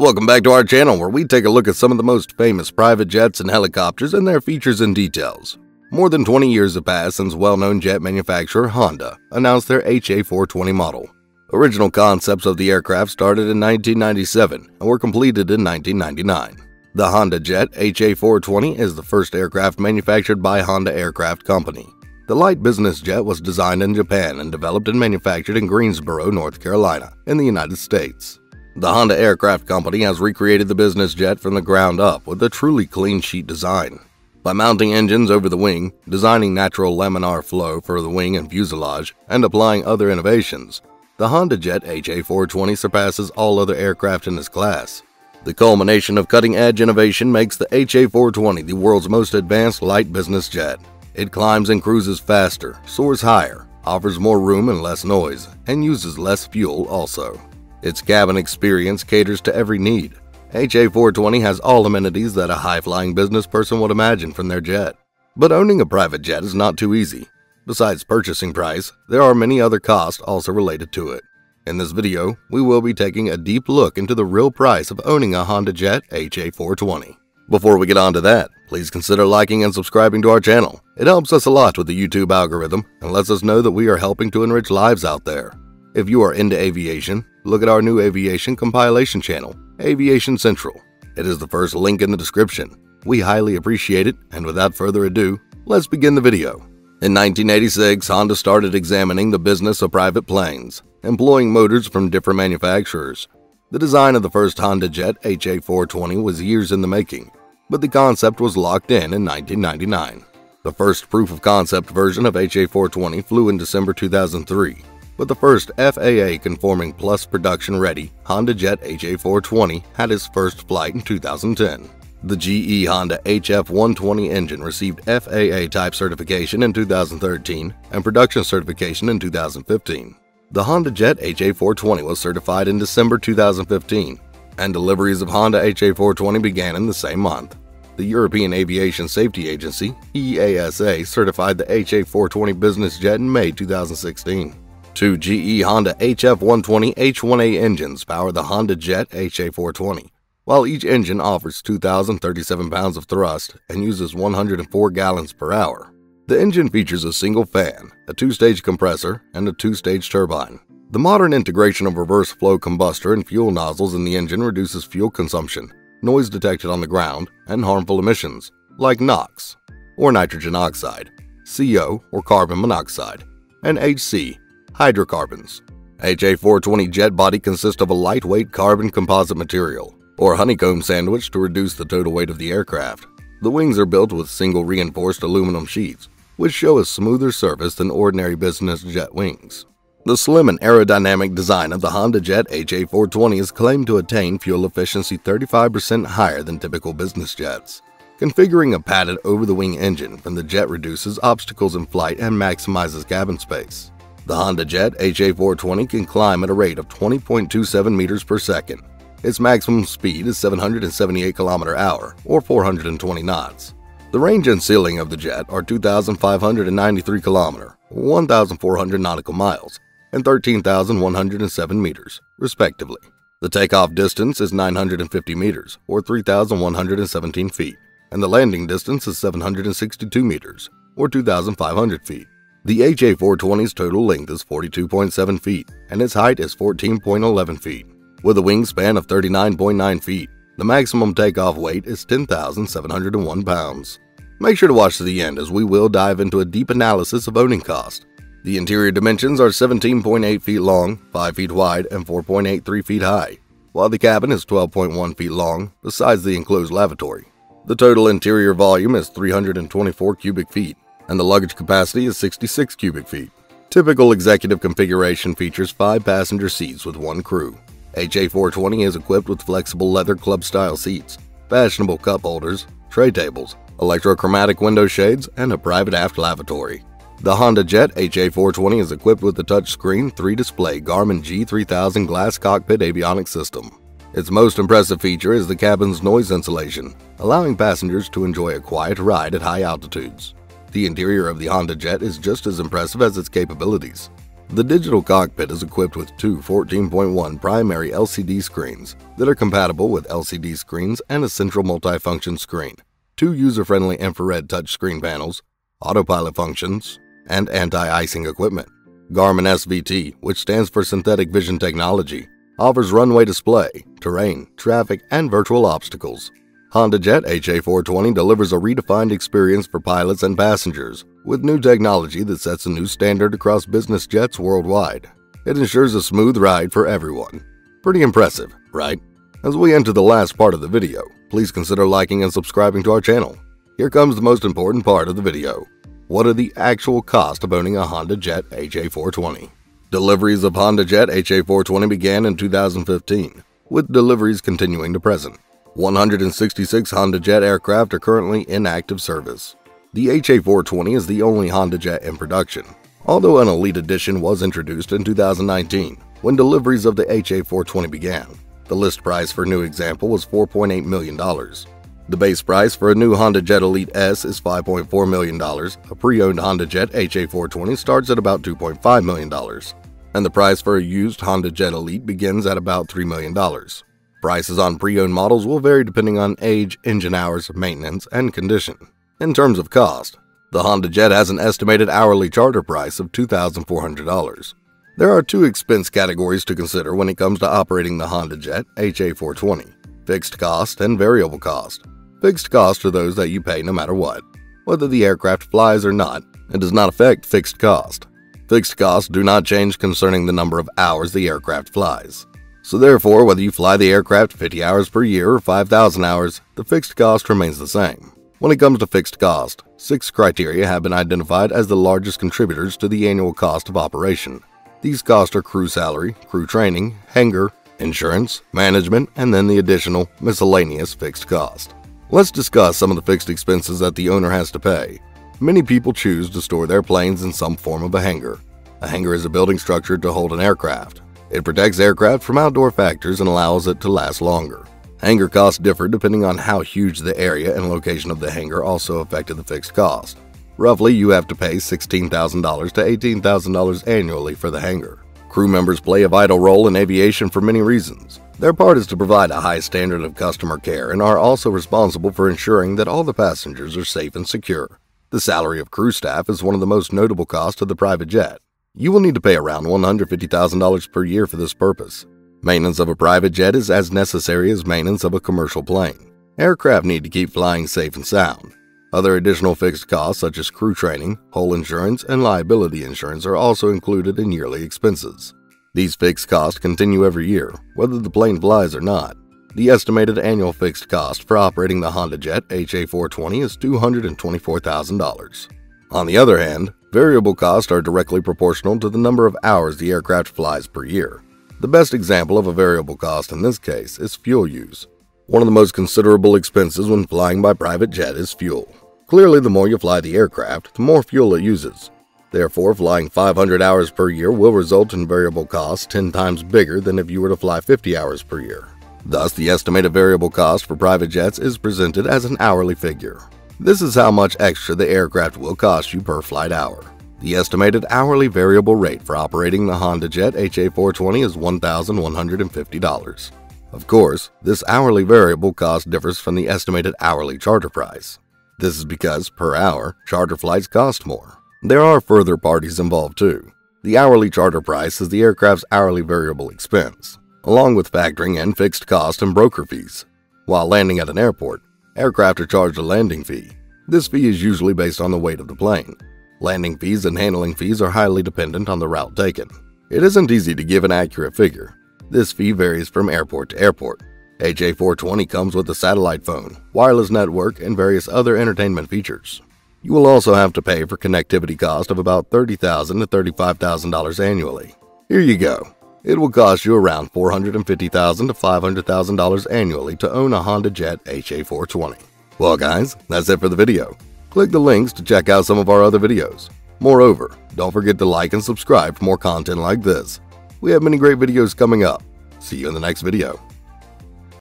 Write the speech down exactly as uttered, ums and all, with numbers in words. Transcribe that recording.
Welcome back to our channel where we take a look at some of the most famous private jets and helicopters and their features and details. More than twenty years have passed since well-known jet manufacturer Honda announced their H A four twenty model. Original concepts of the aircraft started in nineteen ninety-seven and were completed in nineteen ninety-nine. The HondaJet H A four twenty is the first aircraft manufactured by Honda Aircraft Company. The light business jet was designed in Japan and developed and manufactured in Greensboro, North Carolina, in the United States. The Honda Aircraft Company has recreated the business jet from the ground up with a truly clean sheet design. By mounting engines over the wing, designing natural laminar flow for the wing and fuselage, and applying other innovations, the HondaJet H A four twenty surpasses all other aircraft in its class. The culmination of cutting-edge innovation makes the H A four twenty the world's most advanced light business jet. It climbs and cruises faster, soars higher, offers more room and less noise, and uses less fuel also. Its cabin experience caters to every need. H A four twenty has all amenities that a high-flying business person would imagine from their jet. But owning a private jet is not too easy. Besides purchasing price, there are many other costs also related to it. In this video, we will be taking a deep look into the real price of owning a HondaJet H A four twenty. Before we get on to that, please consider liking and subscribing to our channel. It helps us a lot with the YouTube algorithm and lets us know that we are helping to enrich lives out there. If you are into aviation, look at our new aviation compilation channel, Aviation Central. It is the first link in the description. We highly appreciate it, and without further ado, let's begin the video. In nineteen eighty-six, Honda started examining the business of private planes, employing motors from different manufacturers. The design of the first HondaJet H A four twenty was years in the making, but the concept was locked in in nineteen ninety-nine. The first proof-of-concept version of H A four twenty flew in December two thousand three, but the first F A A-conforming plus production-ready HondaJet H A four twenty had its first flight in two thousand ten. The G E Honda H F one twenty engine received F A A type certification in two thousand thirteen and production certification in two thousand fifteen. The HondaJet H A four twenty was certified in December two thousand fifteen, and deliveries of Honda H A four twenty began in the same month. The European Aviation Safety Agency, E A S A, certified the H A four twenty business jet in May two thousand sixteen. Two G E Honda H F one twenty H one A engines power the HondaJet H A four twenty. While each engine offers two thousand thirty-seven pounds of thrust and uses one hundred four gallons per hour, the engine features a single fan, a two-stage compressor, and a two-stage turbine. The modern integration of reverse flow combustor and fuel nozzles in the engine reduces fuel consumption, noise detected on the ground, and harmful emissions, like NOx, or nitrogen oxide, C O, or carbon monoxide, and H C, hydrocarbons. H A four twenty jet body consists of a lightweight carbon composite material, or honeycomb sandwich, to reduce the total weight of the aircraft. The wings are built with single reinforced aluminum sheaths, which show a smoother surface than ordinary business jet wings. The slim and aerodynamic design of the HondaJet H A four twenty is claimed to attain fuel efficiency thirty-five percent higher than typical business jets. Configuring a padded over-the-wing engine from the jet reduces obstacles in flight and maximizes cabin space. The HondaJet H A four twenty can climb at a rate of twenty point two seven meters per second. Its maximum speed is seven hundred seventy-eight kilometers per hour, or four hundred twenty knots. The range and ceiling of the jet are two thousand five hundred ninety-three kilometers, one thousand four hundred nautical miles, and thirteen thousand one hundred seven meters, respectively. The takeoff distance is nine hundred fifty meters, or three thousand one hundred seventeen feet, and the landing distance is seven hundred sixty-two meters, or two thousand five hundred feet. The H A four twenty's total length is forty-two point seven feet, and its height is fourteen point one one feet. With a wingspan of thirty-nine point nine feet, the maximum takeoff weight is ten thousand seven hundred one pounds. Make sure to watch to the end, as we will dive into a deep analysis of owning cost. The interior dimensions are seventeen point eight feet long, five feet wide, and four point eight three feet high, while the cabin is twelve point one feet long, besides the enclosed lavatory. The total interior volume is three hundred twenty-four cubic feet, and the luggage capacity is sixty-six cubic feet. Typical executive configuration features five passenger seats with one crew. H A four twenty is equipped with flexible leather club-style seats, fashionable cup holders, tray tables, electrochromatic window shades, and a private aft lavatory. The HondaJet H A four twenty is equipped with the touchscreen three-display Garmin G three thousand glass cockpit avionics system. Its most impressive feature is the cabin's noise insulation, allowing passengers to enjoy a quiet ride at high altitudes. The interior of the HondaJet is just as impressive as its capabilities. The digital cockpit is equipped with two fourteen point one primary L C D screens that are compatible with L C D screens and a central multifunction screen, two user-friendly infrared touchscreen panels, autopilot functions, and anti-icing equipment. Garmin S V T, which stands for Synthetic Vision Technology, offers runway display, terrain, traffic, and virtual obstacles. HondaJet H A four twenty delivers a redefined experience for pilots and passengers with new technology that sets a new standard across business jets worldwide. It ensures a smooth ride for everyone. Pretty impressive, right? As we enter the last part of the video, please consider liking and subscribing to our channel. Here comes the most important part of the video. What are the actual costs of owning a HondaJet H A four twenty? Deliveries of HondaJet H A four twenty began in two thousand fifteen, with deliveries continuing to present. one hundred sixty-six HondaJet aircraft are currently in active service. The H A four twenty is the only HondaJet in production, although an Elite edition was introduced in two thousand nineteen when deliveries of the H A four twenty began. The list price for a new example was four point eight million dollars. The base price for a new HondaJet Elite S is five point four million dollars, a pre-owned HondaJet H A four twenty starts at about two point five million dollars, and the price for a used HondaJet Elite begins at about three million dollars. Prices on pre-owned models will vary depending on age, engine hours, maintenance, and condition. In terms of cost, the HondaJet has an estimated hourly charter price of two thousand four hundred dollars. There are two expense categories to consider when it comes to operating the HondaJet H A four twenty, fixed cost and variable cost. Fixed costs are those that you pay no matter what. Whether the aircraft flies or not, it does not affect fixed cost. Fixed costs do not change concerning the number of hours the aircraft flies. So therefore, whether you fly the aircraft fifty hours per year or five thousand hours, the fixed cost remains the same. When it comes to fixed cost, six criteria have been identified as the largest contributors to the annual cost of operation. These costs are crew salary, crew training, hangar, insurance, management, and then the additional miscellaneous fixed cost. Let's discuss some of the fixed expenses that the owner has to pay. Many people choose to store their planes in some form of a hangar. A hangar is a building structure to hold an aircraft. It protects aircraft from outdoor factors and allows it to last longer. Hangar costs differ depending on how huge the area and location of the hangar also affected the fixed cost. Roughly, you have to pay sixteen thousand dollars to eighteen thousand dollars annually for the hangar. Crew members play a vital role in aviation for many reasons. Their part is to provide a high standard of customer care and are also responsible for ensuring that all the passengers are safe and secure. The salary of crew staff is one of the most notable costs of the private jet. You will need to pay around one hundred fifty thousand dollars per year for this purpose. Maintenance of a private jet is as necessary as maintenance of a commercial plane. Aircraft need to keep flying safe and sound. Other additional fixed costs such as crew training, hull insurance, and liability insurance are also included in yearly expenses. These fixed costs continue every year, whether the plane flies or not. The estimated annual fixed cost for operating the HondaJet H A four twenty is two hundred twenty-four thousand dollars. On the other hand, variable costs are directly proportional to the number of hours the aircraft flies per year. The best example of a variable cost in this case is fuel use. One of the most considerable expenses when flying by private jet is fuel. Clearly, the more you fly the aircraft, the more fuel it uses. Therefore, flying five hundred hours per year will result in variable costs ten times bigger than if you were to fly fifty hours per year. Thus, the estimated variable cost for private jets is presented as an hourly figure. This is how much extra the aircraft will cost you per flight hour. The estimated hourly variable rate for operating the HondaJet H A four twenty is one thousand one hundred fifty dollars. Of course, this hourly variable cost differs from the estimated hourly charter price. This is because, per hour, charter flights cost more. There are further parties involved too. The hourly charter price is the aircraft's hourly variable expense, along with factoring in fixed cost and broker fees. While landing at an airport, aircraft are charged a landing fee. This fee is usually based on the weight of the plane. Landing fees and handling fees are highly dependent on the route taken. It isn't easy to give an accurate figure. This fee varies from airport to airport. H A four twenty comes with a satellite phone, wireless network, and various other entertainment features. You will also have to pay for connectivity cost of about thirty thousand dollars to thirty-five thousand dollars annually. Here you go. It will cost you around four hundred fifty thousand dollars to five hundred thousand dollars annually to own a HondaJet H A four twenty. Well guys, that's it for the video. Click the links to check out some of our other videos. Moreover, don't forget to like and subscribe for more content like this. We have many great videos coming up. See you in the next video.